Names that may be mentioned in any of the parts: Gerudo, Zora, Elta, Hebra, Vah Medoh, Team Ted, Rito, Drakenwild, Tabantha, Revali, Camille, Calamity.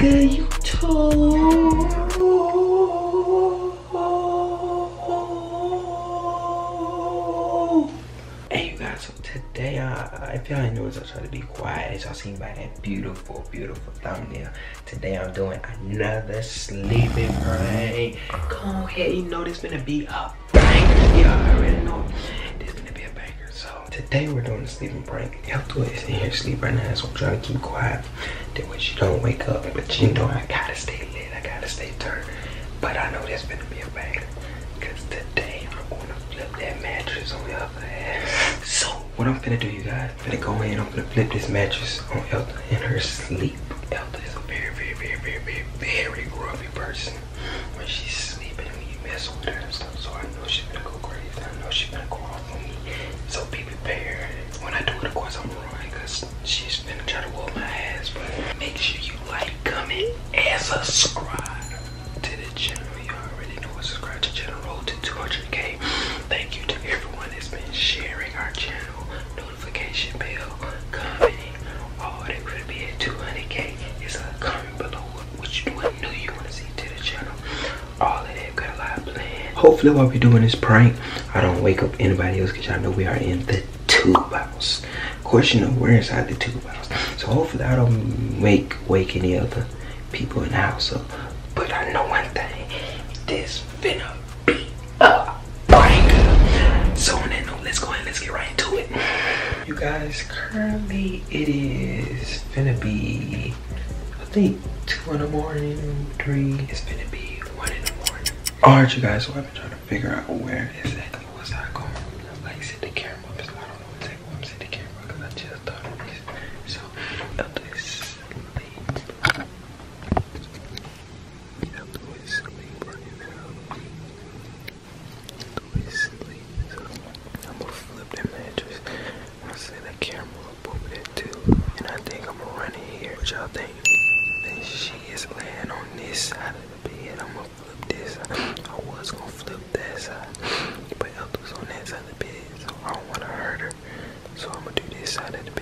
girl, you too. Hey you guys, so today, if y'all ain't noticed, I try to be quiet as y'all seen by that beautiful, beautiful thumbnail. Today I'm doing another sleeping prank. Go on ahead, you know this gonna be a banger. Y'all already know this gonna be a banger. So today we're doing a sleeping prank. Elta is in here sleep right now, so I'm trying to keep quiet. That way she don't wake up, but you know I gotta stay lit, I gotta stay turned. But I know that's gonna be a banger, cause today I'm gonna flip that mattress on Elta ass. So what I'm finna do, you guys, I'm finna go in, I'm finna flip this mattress on Elta in her sleep. Elta is a very grumpy person when she's sleeping and when you mess with her and stuff. So I know she's gonna go crazy, I know she's gonna go off on me. So be prepared. When I do it, of course I'm running, cause she's finna try to whoop my ass, but make sure you like, comment, and subscribe to the channel. You already know what, subscribe to the channel, roll to 200K. Thank you to everyone that's been sharing our channel, notification bell, commenting, all that could be at 200K. It's a comment below what new you wanna see to the channel. All of that got a lot of plans. Hopefully while we're doing this prank, I don't wake up anybody else, cause y'all know we are in the tube house. Of course you know we're inside the tube house. So hopefully I don't wake any other people in the house up. But I know one thing, this finna be a banger. So on that note, let's go ahead and let's get right into it. You guys, currently it is finna be, I think 2 in the morning, 3. It's finna be 1 in the morning. Alright you guys, so I've been trying to figure out where exactly was I going. Like set the camera up, so I don't know exactly where I'm setting the camera because I just thought of this. So Elta is sleep. Elta is sleep right now. Elta is sleep. So I'm gonna flip that mattress. I'm gonna set the camera up over there too. And I think I'm gonna run in here. What y'all think? And she is laying on this side of the bed. I'm gonna flip this side. I was gonna flip that side, but Elta was on that side of the bed, so I don't wanna hurt her. So I'm gonna do this side of the bed.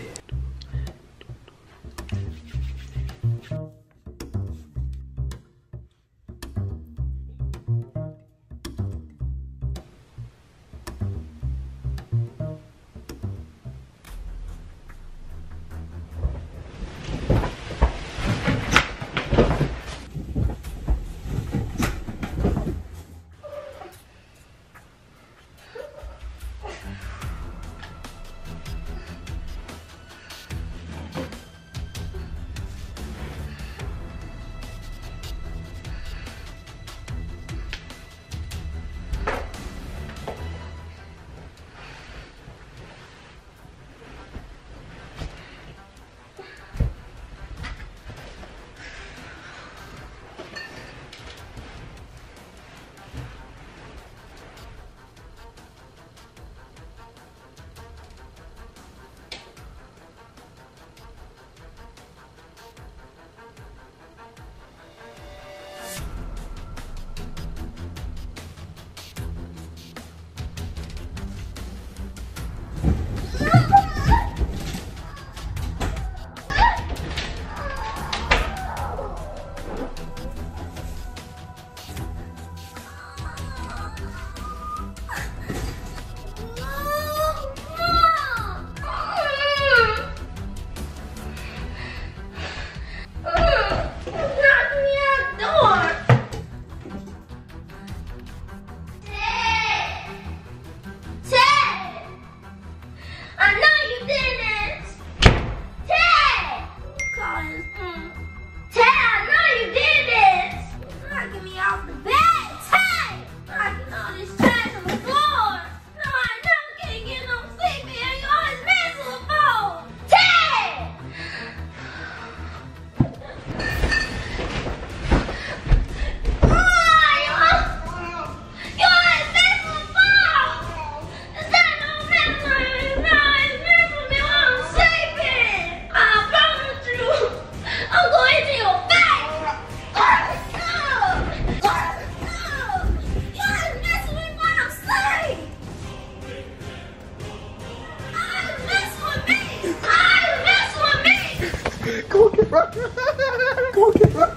Go get right.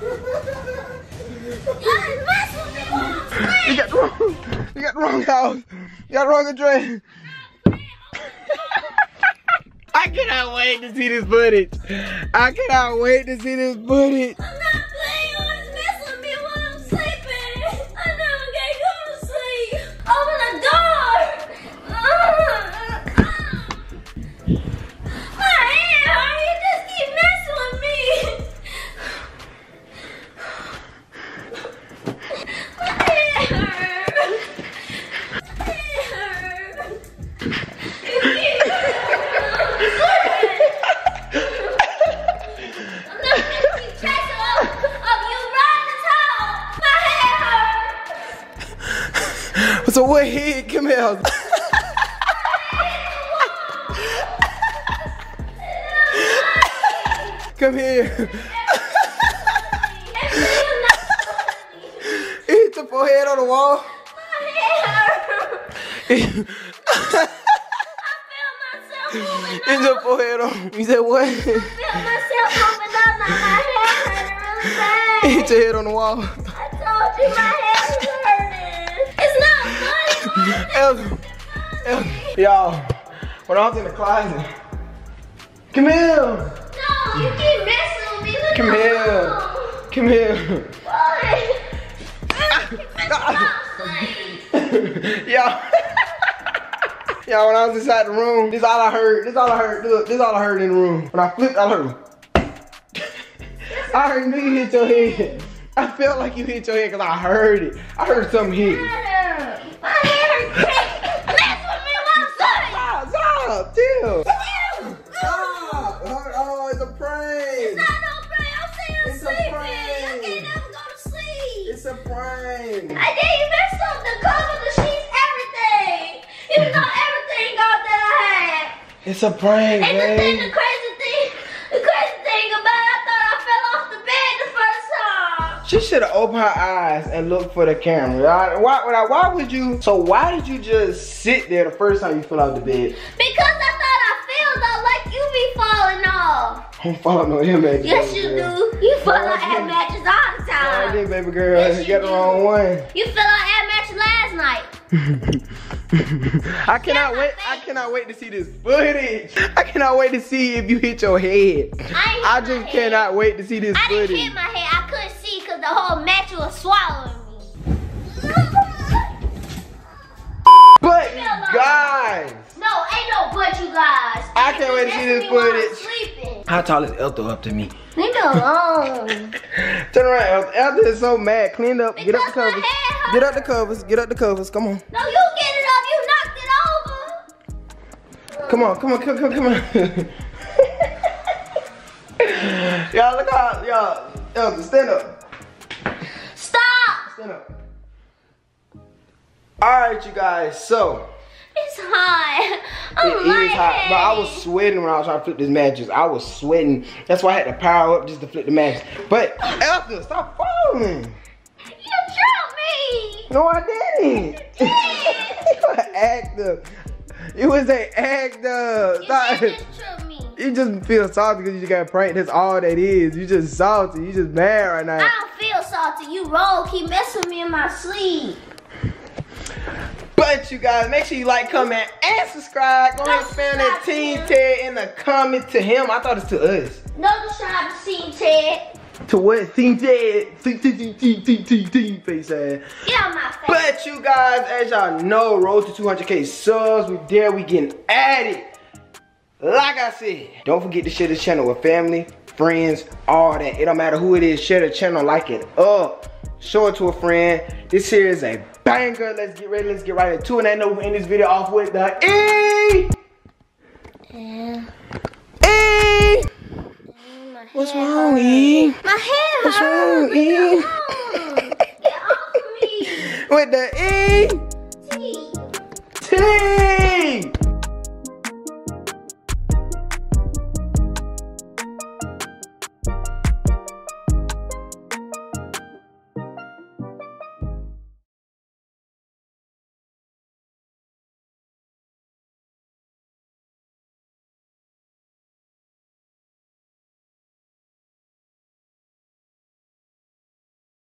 You got the wrong house. You got the wrong address. I cannot wait to see this footage. I cannot wait to see this footage. I'm not playing. You always mess with me while I'm sleeping. I never get go to sleep. Open the door. My hair, you just keep messing with me. My hair. My hair. So what head, Camille? Come here. You hit your forehead on the wall. My hair. I feel myself moving up. Hit your forehead on. You said what? I feel myself moving up. Now my hair hurt really bad. Hit your head on the wall. I told you my hair was hurting. It's not. Y'all, when I was in the closet, Camille! No, you keep messing with me. Look, Camille! What? Y'all, when I was inside the room, this all I heard. This all I heard in the room. When I flipped, I heard. I heard you hit your head. I felt like you hit your head because I heard it. I heard something hit. Chill. Oh, it's a prank. It's not no prank. I'm saying I'm sleeping. I can't ever go to sleep. It's a prank. I did. You messed up the cover, the sheets, everything. You know everything out that I had. It's a prank, and man. And the crazy thing about it, I thought I fell off the bed the first time. She should have opened her eyes and looked for the camera. Right? Why would you? So why did you just sit there the first time you fell off the bed? Because I thought I fell though, like you be falling off. I don't fall on your mattress. Yes, you do. You fall on air mattress all the time. I did, baby girl. Yes, you got the wrong one. You fell on air mattress last night. I cannot wait to see this footage. I cannot wait to see if you hit your head. I just cannot wait to see this footage. I didn't hit my head. I couldn't see because the whole mattress was swallowing me. But guys. No, ain't no but you guys. I can't wait to see this footage. How tall is Elta up to me? Leave me alone. Turn around, Elta is so mad. Clean up, get up the covers. Get up the covers, come on. No, you get it up, you knocked it over. Come on. Y'all look out, y'all. Elta, stand up. Stop. Stand up. All right, you guys, so. It's hot. It is hot, but I was sweating when I was trying to flip this mattress. I was sweating. That's why I had to power up just to flip the mattress. But Elta, stop falling. You dropped me. No, I didn't. You did. You're an actor. You was an actor. You just feel salty because you just got pranked. That's all that is. You just salty. You just mad right now. I don't feel salty. You wrong. Keep messing with me in my sleep. But you guys, make sure you like, comment, and subscribe. Go ahead and fan that Team Ted in the comment to him. I thought it's to us. No, subscribe to Team Ted. To what? Team Ted. Team face ass. Get on my face. But you guys, as y'all know, road to 200K subs. We there. We getting at it. Like I said, don't forget to share this channel with family, friends, all that. It don't matter who it is. Share the channel, like it up. Show it to a friend. This here is a banger. Let's get ready. Let's get right into it. And I know we end this video off with the E. Yeah. E. What's wrong, E? My hair. What's wrong, E? Get off me. With the E. T. T.